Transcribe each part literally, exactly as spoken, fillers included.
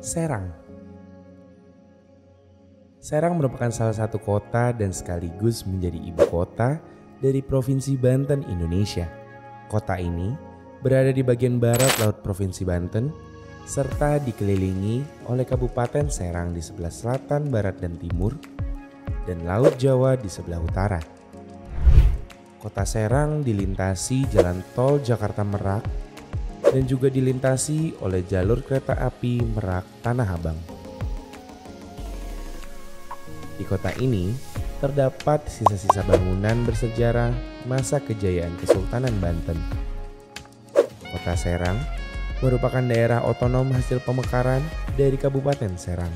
Serang. Serang merupakan salah satu kota dan sekaligus menjadi ibu kota dari Provinsi Banten, Indonesia. Kota ini berada di bagian barat laut Provinsi Banten, serta dikelilingi oleh Kabupaten Serang di sebelah selatan, barat, dan timur, dan Laut Jawa di sebelah utara. Kota Serang dilintasi Jalan Tol Jakarta Merak dan juga dilintasi oleh Jalur Kereta Api Merak Tanah Abang. Di kota ini terdapat sisa-sisa bangunan bersejarah masa kejayaan Kesultanan Banten. Kota Serang merupakan daerah otonom hasil pemekaran dari Kabupaten Serang.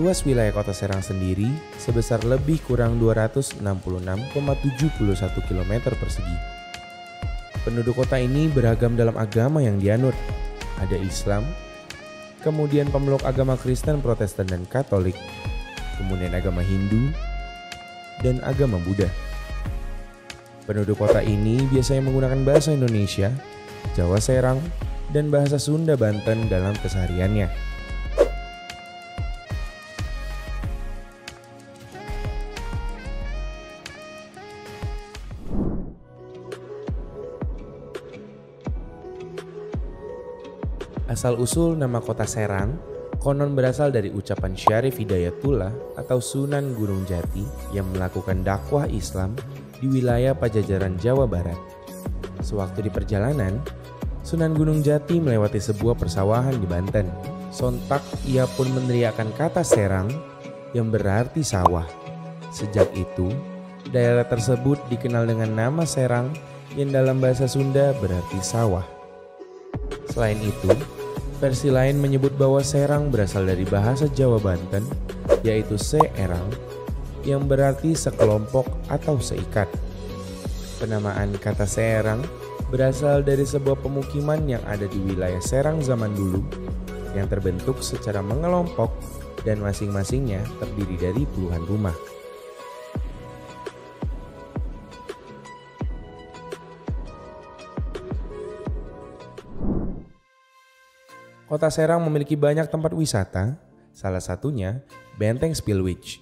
Luas wilayah Kota Serang sendiri sebesar lebih kurang dua ratus enam puluh enam koma tujuh satu kilometer persegi. Penduduk kota ini beragam dalam agama yang dianut. Ada Islam, kemudian pemeluk agama Kristen, Protestan, dan Katolik, kemudian agama Hindu, dan agama Buddha. Penduduk kota ini biasanya menggunakan bahasa Indonesia, Jawa Serang, dan bahasa Sunda Banten dalam kesehariannya. Asal-usul nama kota Serang konon berasal dari ucapan Syarif Hidayatullah atau Sunan Gunung Jati yang melakukan dakwah Islam di wilayah Pajajaran Jawa Barat. Sewaktu di perjalanan, Sunan Gunung Jati melewati sebuah persawahan di Banten. Sontak ia pun meneriakkan kata Serang yang berarti sawah. Sejak itu, daerah tersebut dikenal dengan nama Serang yang dalam bahasa Sunda berarti sawah. Selain itu, versi lain menyebut bahwa Serang berasal dari bahasa Jawa Banten, yaitu Seerang, yang berarti sekelompok atau seikat. Penamaan kata Serang berasal dari sebuah pemukiman yang ada di wilayah Serang zaman dulu yang terbentuk secara mengelompok dan masing-masingnya terdiri dari puluhan rumah. Kota Serang memiliki banyak tempat wisata, salah satunya Benteng Speelwijk.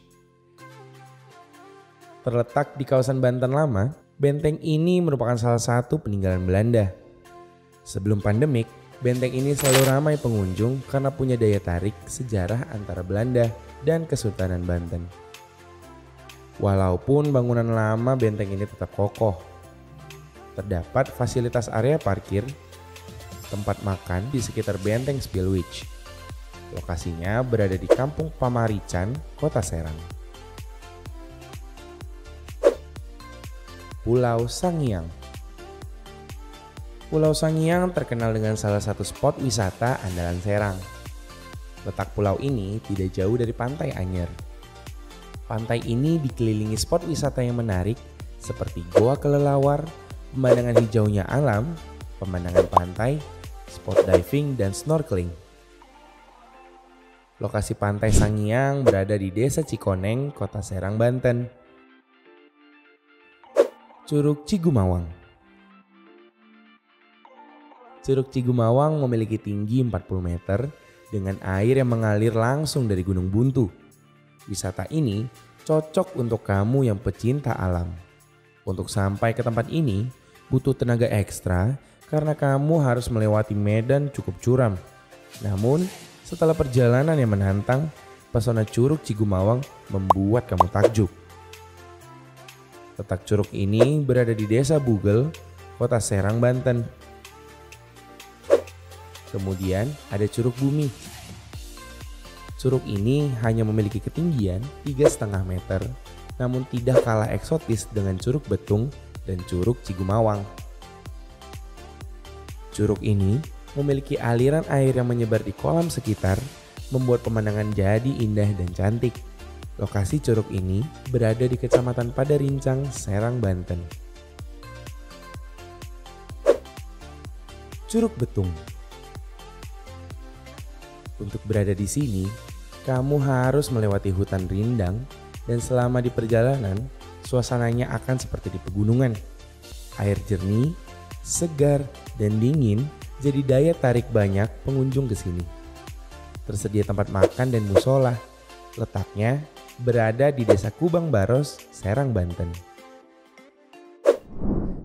Terletak di kawasan Banten Lama, benteng ini merupakan salah satu peninggalan Belanda. Sebelum pandemik, benteng ini selalu ramai pengunjung karena punya daya tarik sejarah antara Belanda dan Kesultanan Banten. Walaupun bangunan lama, benteng ini tetap kokoh. Terdapat fasilitas area parkir, tempat makan di sekitar Benteng Speelwijk. Lokasinya berada di Kampung Pamarican, Kota Serang. Pulau Sangiang. Pulau Sangiang terkenal dengan salah satu spot wisata andalan Serang. Letak pulau ini tidak jauh dari Pantai Anyer. Pantai ini dikelilingi spot wisata yang menarik seperti goa kelelawar, pemandangan hijaunya alam, pemandangan pantai, spot diving, dan snorkeling. Lokasi Pantai Sangiang berada di Desa Cikoneng, Kota Serang, Banten. Curug Cigumawang. Curug Cigumawang memiliki tinggi empat puluh meter dengan air yang mengalir langsung dari Gunung Buntu. Wisata ini cocok untuk kamu yang pecinta alam. Untuk sampai ke tempat ini butuh tenaga ekstra karena kamu harus melewati medan cukup curam. Namun setelah perjalanan yang menantang, pesona Curug Cigumawang membuat kamu takjub. Letak curug ini berada di Desa Bugel, Kota Serang, Banten. Kemudian ada Curug Bumi. Curug ini hanya memiliki ketinggian tiga koma lima meter, namun tidak kalah eksotis dengan Curug Betung dan Curug Cigumawang. Curug ini memiliki aliran air yang menyebar di kolam sekitar, membuat pemandangan jadi indah dan cantik. Lokasi curug ini berada di Kecamatan Padarincang, Serang, Banten. Curug Betung. Untuk berada di sini, kamu harus melewati hutan rindang dan selama di perjalanan, suasananya akan seperti di pegunungan. Air jernih, segar, dan dingin jadi daya tarik banyak pengunjung ke sini. tersedia tempat makan dan musola. Letaknya berada di Desa Kubang Baros, Serang, Banten.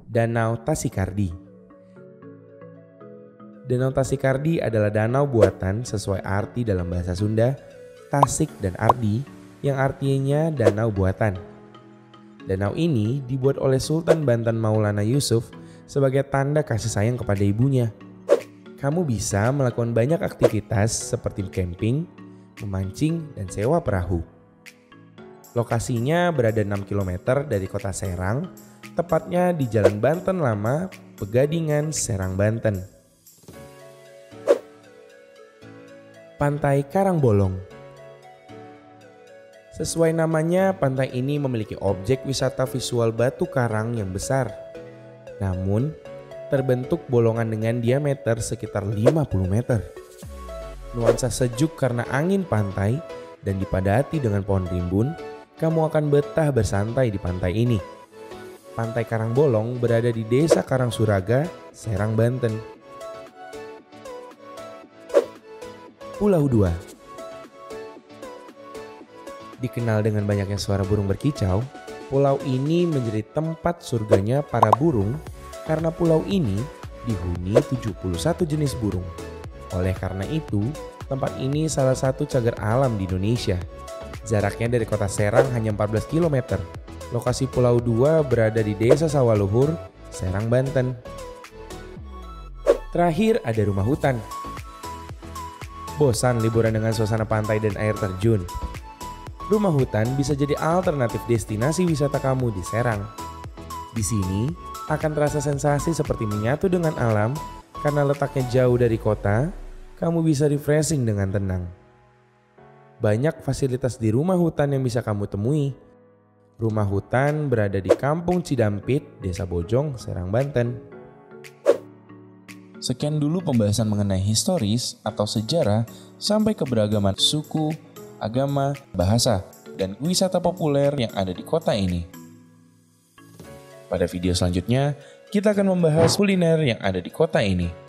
Danau Tasikardi. Danau Tasikardi adalah danau buatan sesuai arti dalam bahasa Sunda, Tasik dan Ardi, yang artinya danau buatan. Danau ini dibuat oleh Sultan Banten Maulana Yusuf sebagai tanda kasih sayang kepada ibunya. Kamu bisa melakukan banyak aktivitas seperti camping, memancing, dan sewa perahu. Lokasinya berada enam kilometer dari kota Serang, tepatnya di Jalan Banten Lama, Pegadingan, Serang, Banten. Pantai Karang Bolong. Sesuai namanya, pantai ini memiliki objek wisata visual batu karang yang besar. Namun, terbentuk bolongan dengan diameter sekitar lima puluh meter. Nuansa sejuk karena angin pantai dan dipadati dengan pohon rimbun, kamu akan betah bersantai di pantai ini. Pantai Karang Bolong berada di Desa Karang Suraga, Serang, Banten. Pulau Dua. Dikenal dengan banyaknya suara burung berkicau, pulau ini menjadi tempat surganya para burung karena pulau ini dihuni tujuh puluh satu jenis burung. Oleh karena itu, tempat ini salah satu cagar alam di Indonesia. Jaraknya dari kota Serang hanya empat belas kilometer. Lokasi Pulau Dua berada di Desa Sawaluhur, Serang, Banten. Terakhir ada rumah hutan. Bosan liburan dengan suasana pantai dan air terjun? Rumah hutan bisa jadi alternatif destinasi wisata kamu di Serang. Di sini akan terasa sensasi seperti menyatu dengan alam karena letaknya jauh dari kota. Kamu bisa refreshing dengan tenang. Banyak fasilitas di rumah hutan yang bisa kamu temui. Rumah hutan berada di Kampung Cidampit, Desa Bojong, Serang, Banten. Sekian dulu pembahasan mengenai historis atau sejarah sampai keberagaman suku, agama, bahasa, dan wisata populer yang ada di kota ini. Pada video selanjutnya, kita akan membahas kuliner yang ada di kota ini.